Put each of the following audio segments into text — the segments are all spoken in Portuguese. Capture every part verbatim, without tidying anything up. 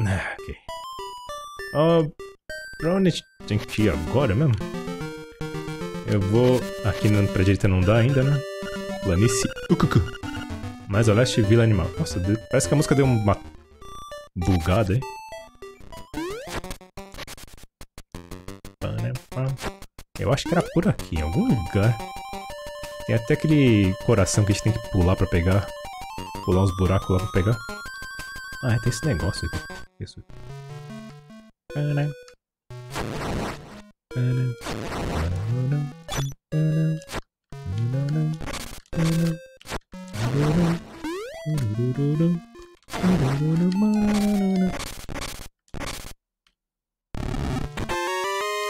Ok. Oh, pra onde a gente tem que ir agora mesmo? Eu vou... Aqui na, pra direita não dá ainda, né? Planície... Ucucu. Mais a leste, Vila Animal. Nossa, de... parece que a música deu uma... bugada, hein? Eu acho que era por aqui, em algum lugar. Tem até aquele coração que a gente tem que pular pra pegar. Pular uns buracos lá pra pegar. Ah, é, tem esse negócio aqui. Isso.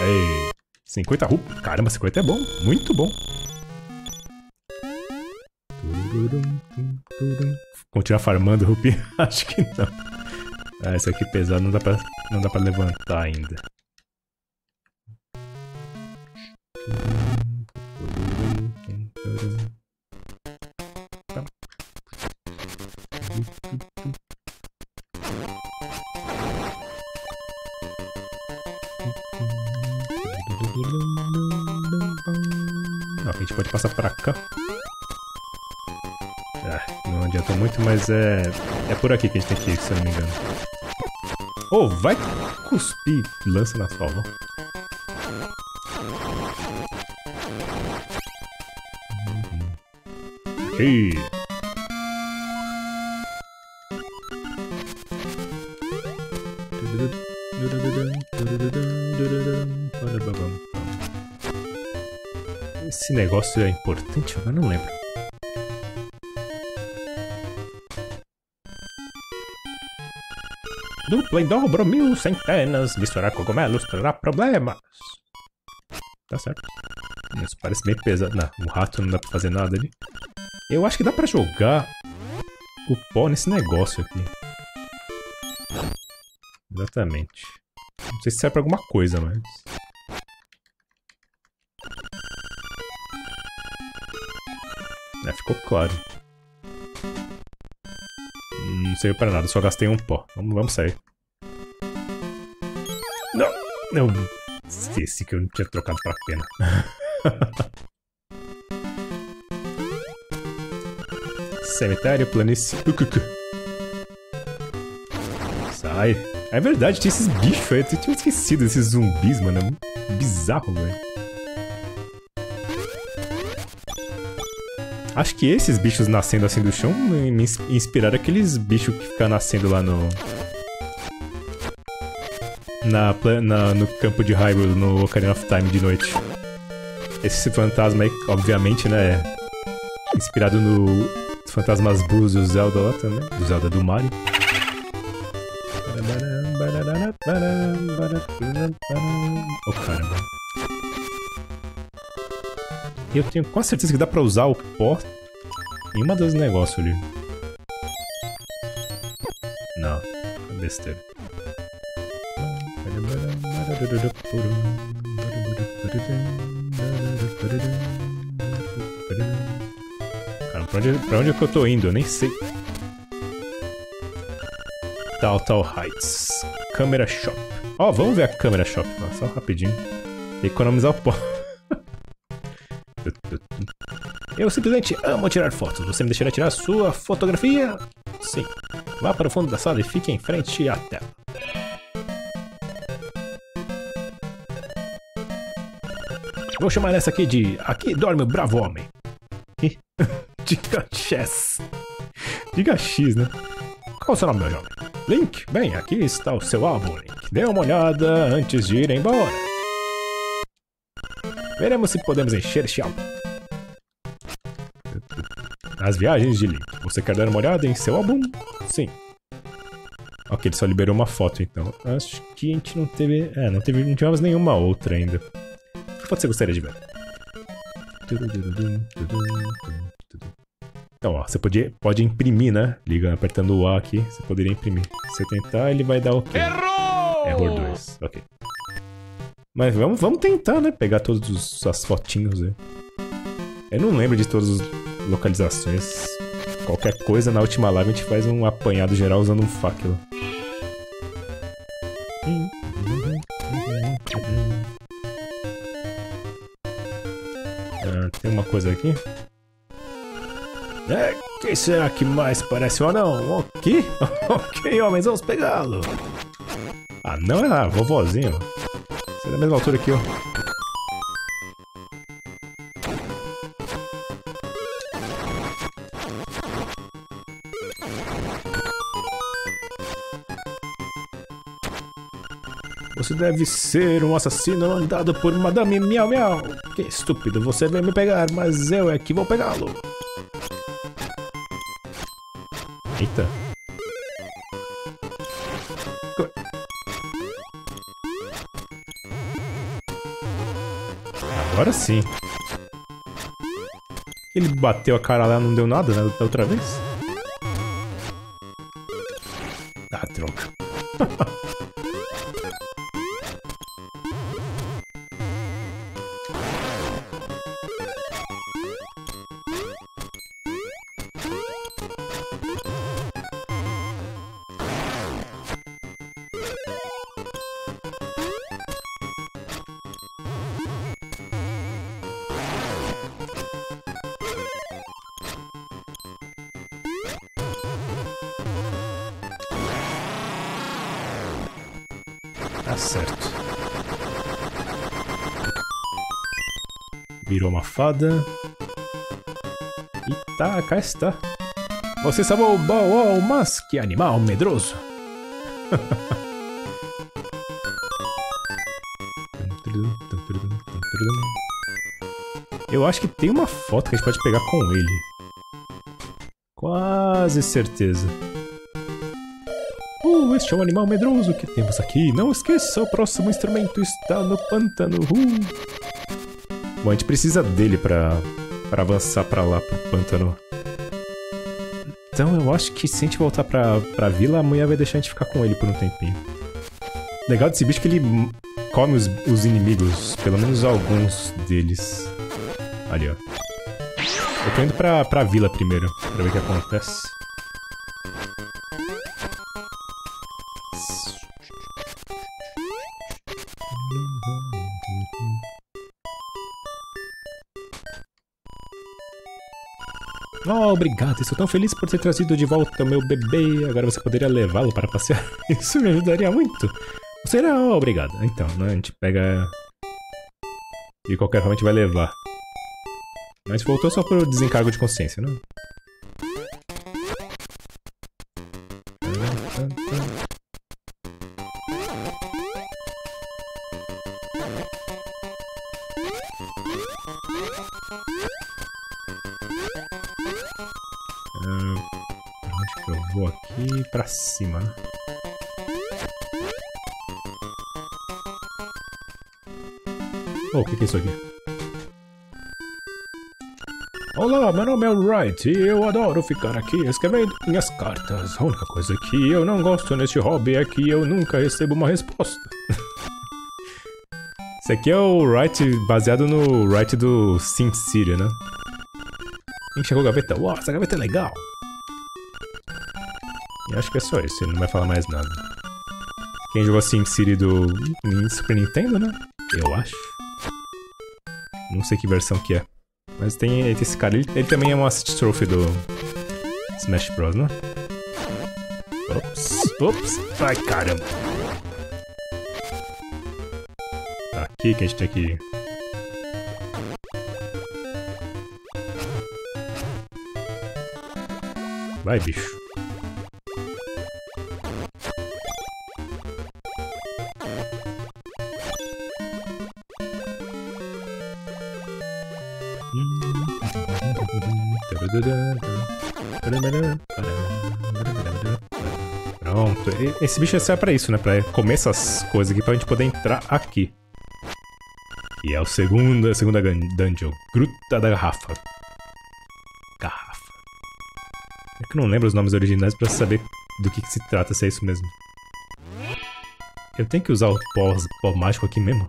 Ei, cinquenta rupias. Caramba, cinquenta é bom. Muito bom. Continuar farmando rupias? Acho que não. Ah, esse aqui é pesado. Não dá pra, não dá pra levantar ainda. Ah, a gente pode passar pra cá. Ah, não adiantou muito, mas é... É por aqui que a gente tem que ir, se eu não me engano. Oh, vai cuspir lança na salva. Ok. Esse negócio é importante? Eu não lembro. Dupla em dobro, mil centenas. Misturar cogumelos trará problemas. Tá certo. Isso parece bem pesado. Não, o rato não dá pra fazer nada ali. Eu acho que dá pra jogar o pó nesse negócio aqui. Exatamente. Não sei se serve pra alguma coisa, mas... É, ficou claro. Não serviu pra nada, só gastei um pó. Vamos, vamos sair. Não! Eu esqueci que eu não tinha trocado pra pena. Cemitério, planície... Sai! É verdade, tinha esses bichos aí. Eu tinha esquecido esses zumbis, mano. É muito bizarro, velho. Acho que esses bichos nascendo assim do chão me inspiraram aqueles bichos que ficam nascendo lá no... Na, na, no campo de Hyrule, no Ocarina of Time de noite. Esse fantasma aí, obviamente, né, é inspirado no fantasmas blues do Zelda lá também, do Zelda do Mario. Oh, caramba. Eu tenho quase certeza que dá pra usar o pó em uma dos negócios ali. Não, é besteira. Cara, pra onde, pra onde é que eu tô indo? Eu nem sei. Tal, tal Heights. Câmera Shop. Ó, oh, vamos ver a Câmera Shop. Só rapidinho. Economizar o pó. Eu simplesmente amo tirar fotos. Você me deixará tirar sua fotografia? Sim. Vá para o fundo da sala e fique em frente à tela. Vou chamar essa aqui de... Aqui dorme o bravo homem. Diga X. Diga X, né? Qual é o seu nome, meu jovem? Link? Bem, aqui está o seu álbum, Link. Dê uma olhada antes de ir embora. Veremos se podemos encher este álbum. As viagens de Link. Você quer dar uma olhada em seu álbum? Sim. Ok, ele só liberou uma foto, então. Acho que a gente não teve... É, não teve... Não tivemos nenhuma outra ainda. O que você gostaria de ver? Então, ó. Você podia, pode imprimir, né? Liga apertando o A aqui. Você poderia imprimir. Se você tentar, ele vai dar o quê? Errou! Error dois. Ok. Mas vamos, vamos tentar, né? Pegar todas as fotinhos aí. Eu não lembro de todos os... localizações, qualquer coisa na última live a gente faz um apanhado geral usando um facão. coisa aqui? É, quem será que mais parece um anão? Ok, ok, homens, vamos pegá-lo. Ah, não é lá, vovozinho. Você é da mesma altura que eu. Você deve ser um assassino andado por Madame Miau Miau. Que estúpido, você veio me pegar, mas eu é que vou pegá-lo. Eita. Agora sim. Ele bateu a cara lá, não deu nada, né, da outra vez? Ah, troca. Tá certo. Virou uma fada. E tá, cá está. Você salvou o Baal, mas que animal medroso. Eu acho que tem uma foto que a gente pode pegar com ele. Quase certeza. Uh, este é um animal medroso que temos aqui. Não esqueça, o próximo instrumento está no pântano. Uh. Bom, a gente precisa dele pra, pra avançar pra lá, pro pântano. Então eu acho que se a gente voltar pra, pra vila, a mulher vai deixar a gente ficar com ele por um tempinho. Legal desse bicho que ele come os, os inimigos, pelo menos alguns deles. Ali, ó. Eu tô indo pra, pra vila primeiro, pra ver o que acontece. Oh, obrigado, estou tão feliz por ter trazido de volta o meu bebê. Agora você poderia levá-lo para passear? Isso me ajudaria muito. Será? Oh, obrigado. Então, né, a gente pega... E qualquer forma a gente vai levar. Mas voltou só por desencargo de consciência, né? Pra cima, né? Oh, o que, que é isso aqui? Olá, meu nome é Wright e eu adoro ficar aqui escrevendo minhas cartas. A única coisa que eu não gosto neste hobby é que eu nunca recebo uma resposta. Esse aqui é o Wright baseado no Wright do Sim City, né? Enxergou a gaveta? Uau, essa gaveta é legal! Acho que é só isso, ele não vai falar mais nada. Quem jogou Sim City do Super Nintendo, né? Eu acho. Não sei que versão que é. Mas tem, tem esse cara, ele, ele também é um Assist Trophy do Smash Bros, né? Ops, ops, ai caramba. Tá aqui que a gente tem que ir. Vai, bicho. Pronto, esse bicho serve pra isso, né? Pra comer essas coisas aqui, pra gente poder entrar aqui. E é o segundo, a segunda dungeon, Gruta da Garrafa. Garrafa. É que eu não lembro os nomes originais pra saber do que, que se trata, se é isso mesmo. Eu tenho que usar o pó, pó mágico aqui mesmo?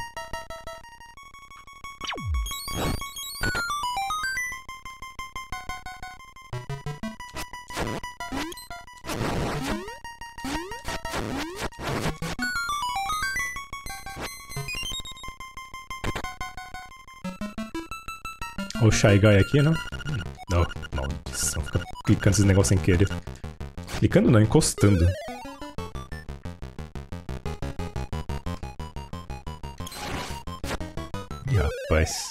Olha o Shy Guy aqui, não? Não, maldição, fica clicando esses negócios sem querer. Clicando não, encostando. Ih, rapaz.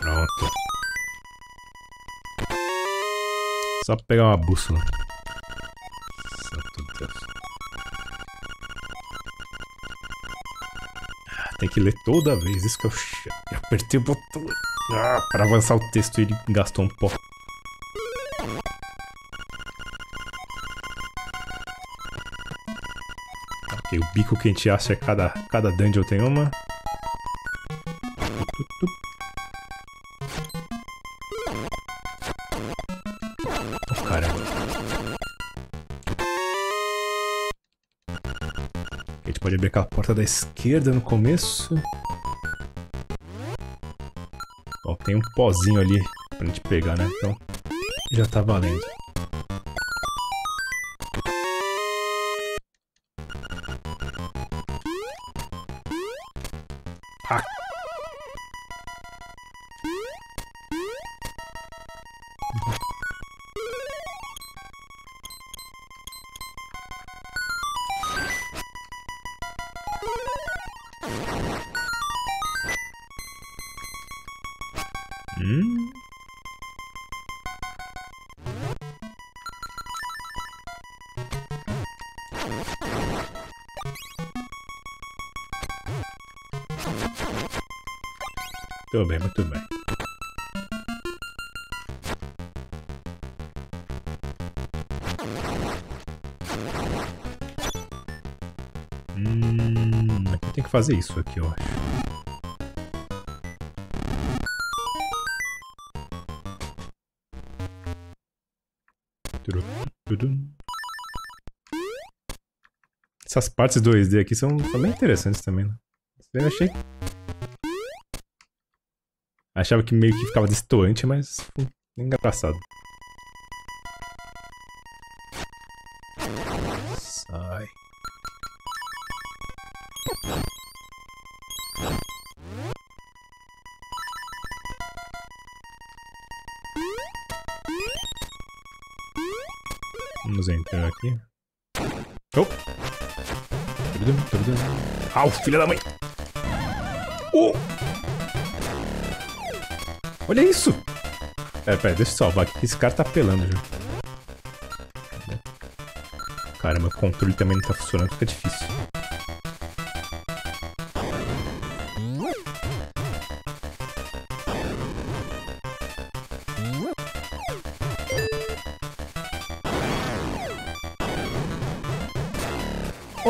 Pronto. Só pegar uma bússola. Santo Deus. Tem que ler toda vez, isso que eu, eu apertei o botão ah, para avançar o texto e ele gastou um pó. Ok, o bico que a gente acha é cada, cada dungeon tem uma. Oh, caramba. A gente pode abrir aquela porta da esquerda no começo. Ó, tem um pozinho ali pra gente pegar, né? Então, já tá valendo. Ah. Hum? Muito bem, muito bem. Hum, aqui tem que fazer isso aqui, eu acho. Essas partes dois D aqui são, são bem interessantes também, né? Eu achei... Achava que meio que ficava destoante, mas... É engraçado. Sai. Vamos entrar aqui. Oh! Au, filha da mãe! Oh! Olha isso! Pera, pera, deixa eu salvar aqui, que esse cara tá apelando já. Cara, meu controle também não tá funcionando, fica difícil.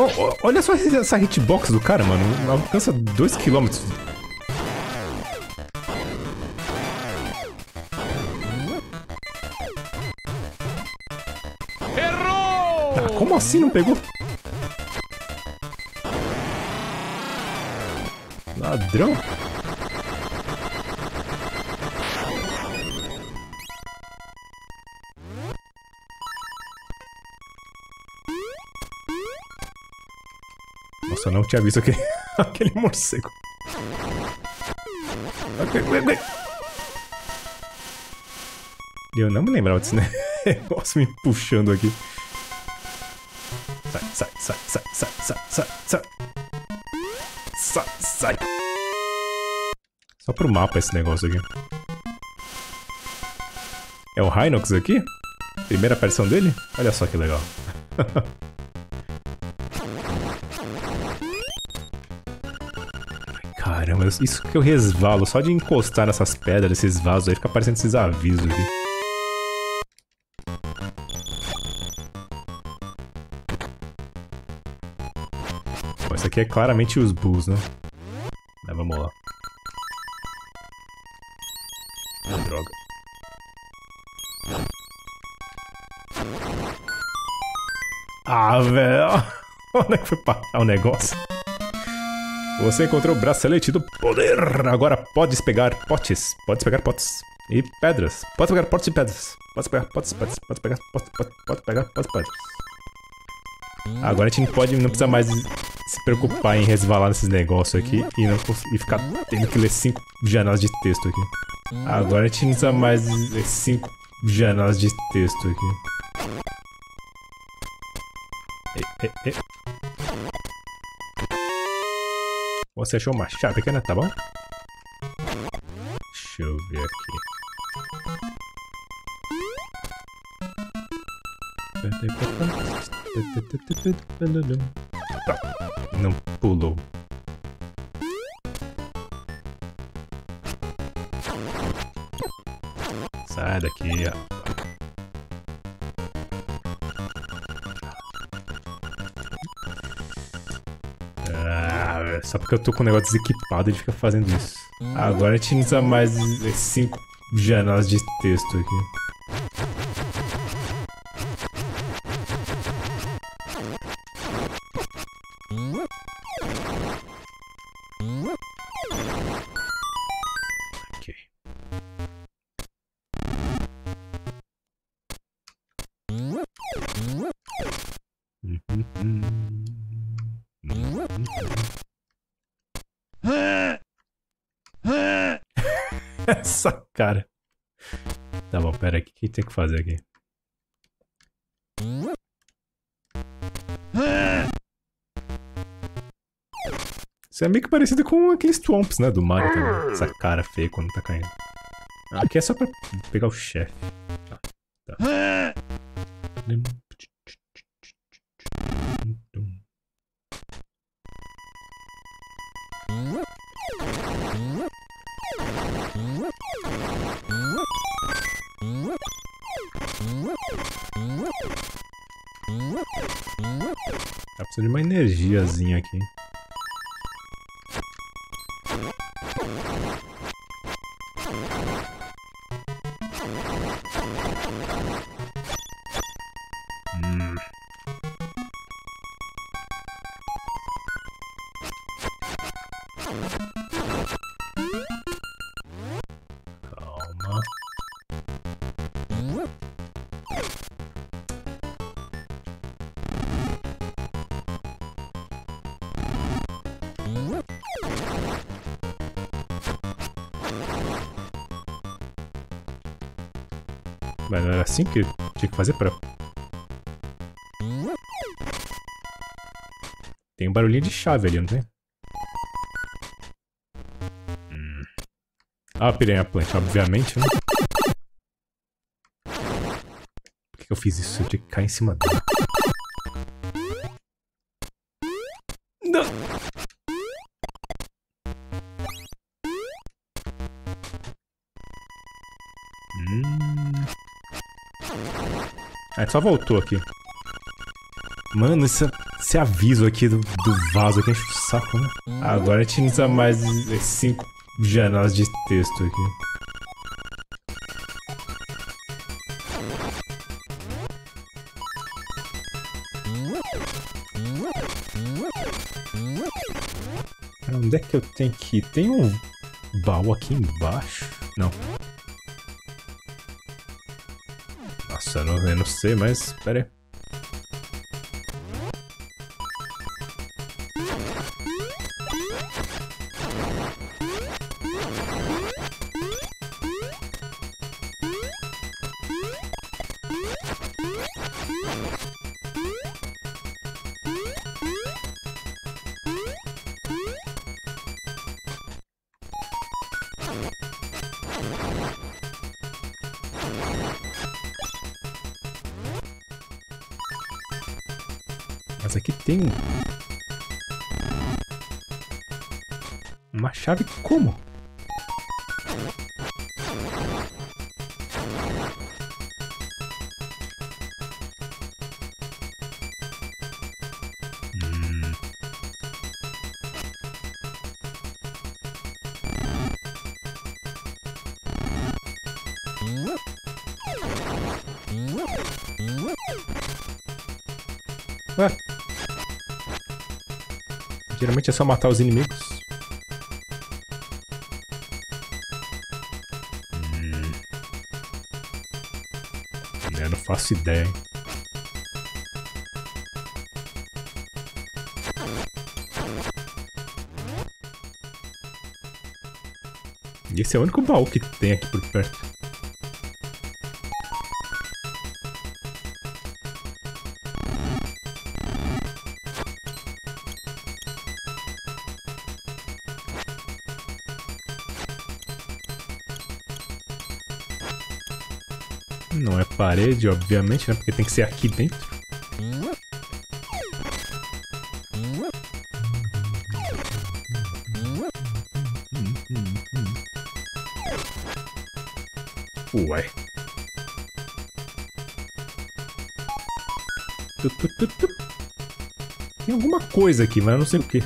Oh, oh, olha só essa hitbox do cara, mano. Alcança dois quilômetros. Errou! Ah, como assim não pegou? Ladrão! Nossa, eu não tinha visto aquele, aquele morcego. Ok, vem, vem. Eu não me lembrava desse negócio me puxando aqui. Sai, sai, sai, sai, sai, sai, sai, sai. Sai, sai. Só pro mapa esse negócio aqui. É o Rhinox aqui? Primeira aparição dele? Olha só que legal. Caramba, isso que eu resvalo, só de encostar nessas pedras, nesses vasos aí, fica aparecendo esses avisos aqui. Bom, isso aqui é claramente os bulls, né? Mas vamos lá. Ah, droga. Ah, velho! Onde é que foi parar o negócio? Você encontrou o bracelete do poder! Agora podes pegar potes. Podes pegar potes. E pedras. Podes pegar potes e pedras. Podes pegar potes e pedras. Podes pegar potes, potes, potes, potes, potes, pegar potes e pedras. Agora a gente pode, não precisa mais se preocupar em resvalar nesses negócios aqui e não e ficar tendo que ler cinco janelas de texto aqui. Agora a gente não precisa mais ler cinco janelas de texto aqui. E, e, e. Você achou uma chave aqui, né? Tá bom? Deixa eu ver aqui. Tá, não pulou. Sai daqui, ó. Só porque eu tô com o negócio desequipado, ele fica fazendo isso. Agora a gente não precisa mais cinco janelas de texto aqui. Ok. Essa cara. Tá bom, pera aí. O que tem que fazer aqui? Isso é meio que parecido com aqueles Thwomps, né? Do Mario também. Essa cara feia quando tá caindo. Aqui é só pra pegar o chefe. Ah, tá. Tá precisando de uma energiazinha aqui. Hum. Calma. Mas não era assim que tinha que fazer pra... Tem um barulhinho de chave ali, não tem? Hum. Ah, piranha plant, obviamente, né? Por que eu fiz isso? Eu tinha que cair em cima dela. Não! É, só voltou aqui. Mano, esse, esse aviso aqui do, do vaso aqui enche o saco, né? Agora a gente precisa mais cinco janelas de texto aqui. Onde é que eu tenho que ir? Tem um baú aqui embaixo? Não. Nossa, eu não, eu não sei, mas pera aí. Mas aqui tem uma chave, como? Hum. Ué? Geralmente é só matar os inimigos. Hum. Eu não faço ideia, hein? E esse é o único baú que tem aqui por perto. Não é parede, obviamente, né? Porque tem que ser aqui dentro. Ué. Tu, tu, tu, tu. Tem alguma coisa aqui, mas eu não sei o que.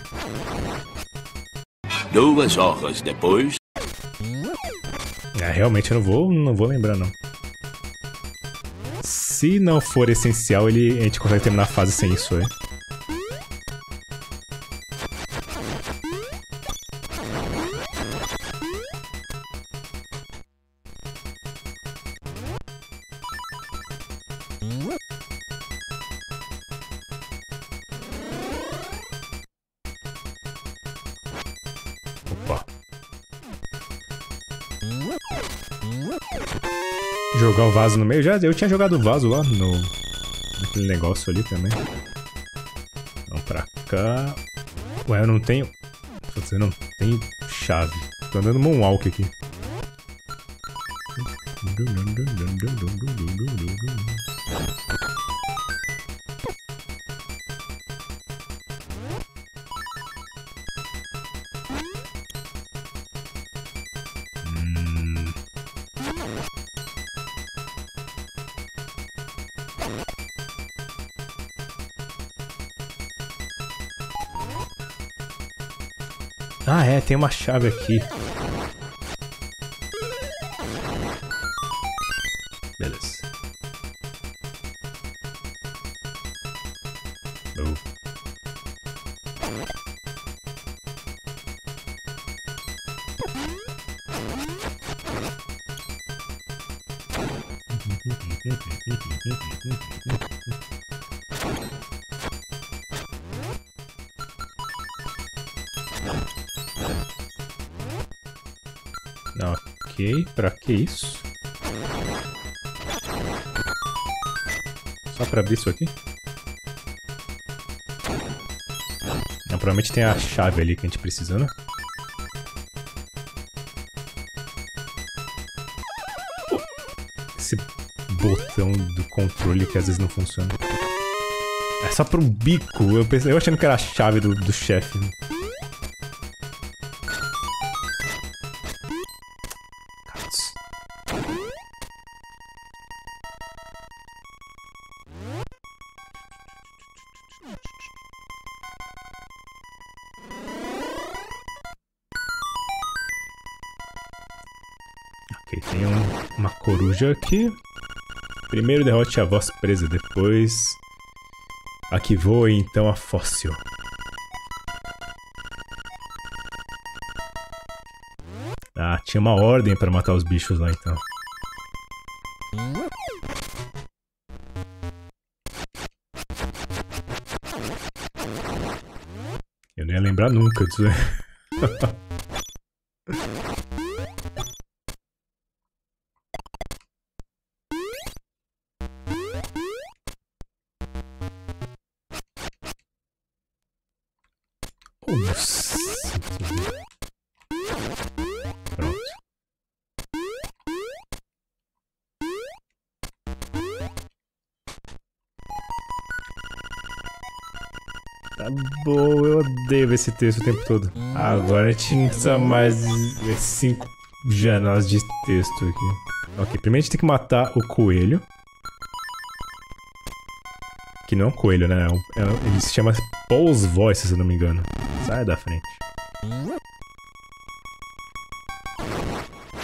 Duas horas depois. É, realmente eu não vou, não vou lembrar não. Se não for essencial, ele, a gente consegue terminar a fase sem isso, é. Opa. Jogar o vaso no meio. Já, eu tinha jogado o vaso lá no... Naquele negócio ali também. Vamos pra cá. Ué, eu não tenho... Eu não tenho chave. Tô andando moonwalk aqui. Ah, é, tem uma chave aqui. Beleza. Oh. Ok, pra que isso? Só pra abrir isso aqui? Não, provavelmente tem a chave ali que a gente precisa, né? Esse botão do controle que às vezes não funciona. É só pro bico, eu, pensei, eu achando que era a chave do, do chefe. Tem um, uma coruja aqui. Primeiro derrote a voz presa, depois a que voa e então a fóssil. Ah, tinha uma ordem pra matar os bichos lá então. Eu não ia lembrar nunca disso. Pronto. Tá bom, eu odeio esse texto o tempo todo. Agora a gente não precisa mais cinco janelas de texto aqui. Ok, primeiro a gente tem que matar o coelho. Que não é um coelho, né? É um, é, ele se chama Paul's Voices, se eu não me engano. Sai da frente.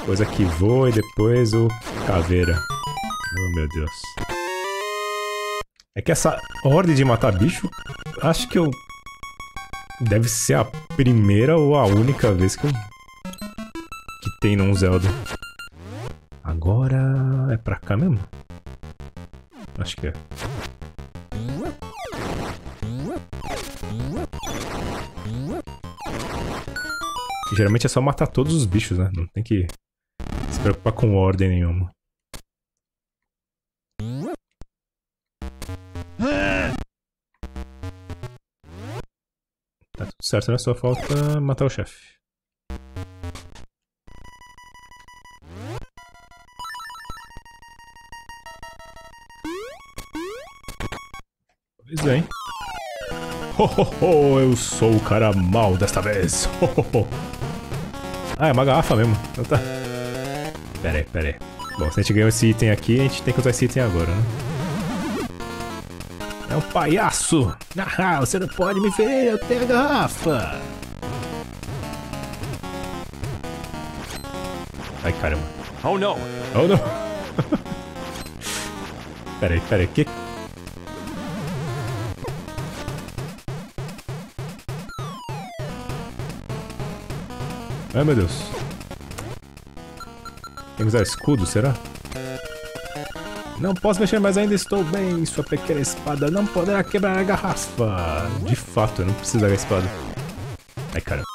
Coisa que voa e depois o caveira. Oh, meu Deus. É que essa ordem de matar bicho, acho que eu... Deve ser a primeira ou a única vez que eu... Que tem num Zelda. Agora... É pra cá mesmo? Acho que é. E geralmente é só matar todos os bichos, né? Não tem que se preocupar com ordem nenhuma. Tá tudo certo, né? Só falta matar o chefe. Pois bem. Ho, ho, ho, eu sou o cara mal desta vez. Ho, ho, ho. Ah, é uma garrafa mesmo. Então tá. Pera aí, pera aí. Bom, se a gente ganhou esse item aqui, a gente tem que usar esse item agora, né? É um palhaço! Ah, você não pode me ver, eu tenho a garrafa! Ai, caramba. Oh, não! Oh, não! Pera aí, pera aí, que... Ai, meu Deus. Tem que usar escudo, será? Não posso mexer, mas ainda estou bem. Sua pequena espada não poderá quebrar a garrafa. De fato, eu não preciso da espada. Ai, caramba.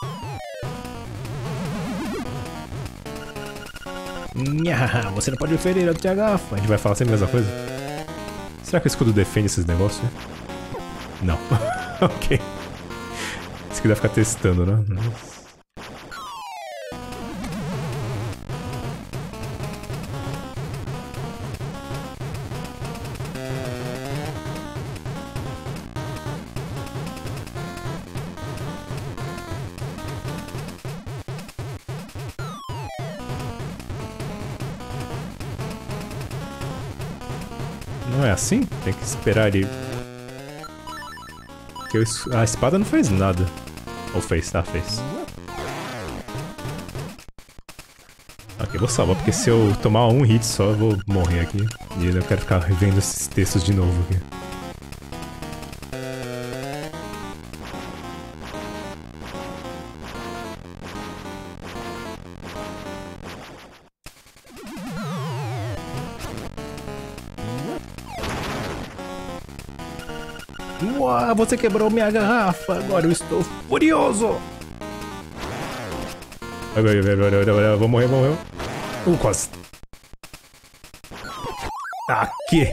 Nha, você não pode me ferir, eu tenho a garrafa. A gente vai falar sempre a mesma coisa? Será que o escudo defende esses negócios? Não. Ok. Isso que dá pra ficar testando, né? Nossa. Não é assim? Tem que esperar ele... Que eu... A espada não fez nada. Ou fez? Tá, fez. Ok, vou salvar, porque se eu tomar um hit só, eu vou morrer aqui. E eu quero ficar revendo esses textos de novo aqui. Uau, você quebrou minha garrafa! Agora eu estou furioso! Vou morrer, vou morrer. Uh, quase. Aqui!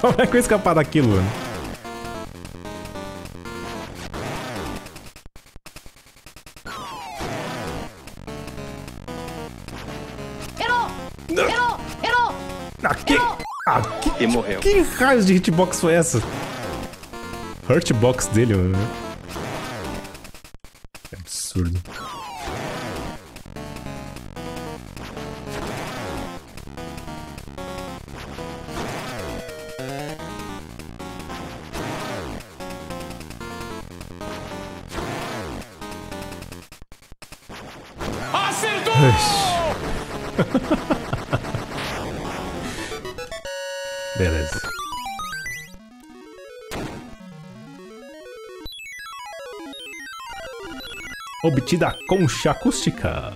Como é que eu escapar daquilo, mano? Aqui! Aqui! E morreu. Que raios de hitbox foi essa? Hurtbox dele, mano. É absurdo. Acertou! Beleza. Obtida a concha acústica.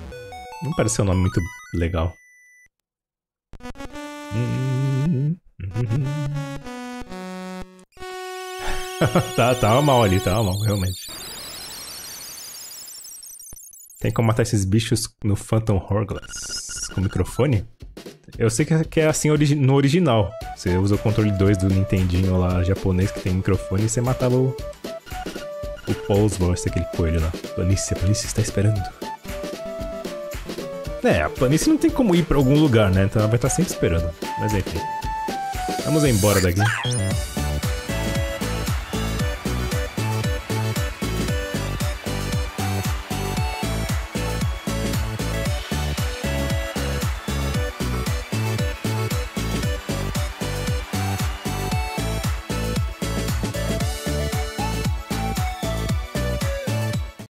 Não parece ser um nome muito legal. tá, tá mal ali, tá mal, realmente. Tem como matar esses bichos no Phantom Hourglass com microfone? Eu sei que é assim no original. Você usa o controle dois do Nintendinho lá japonês que tem microfone e você matava o... O Paul's Voices, aquele coelho lá. Planície, a planície está esperando. É, a planície não tem como ir pra algum lugar, né? Então ela vai estar sempre esperando. Mas enfim. Vamos embora daqui.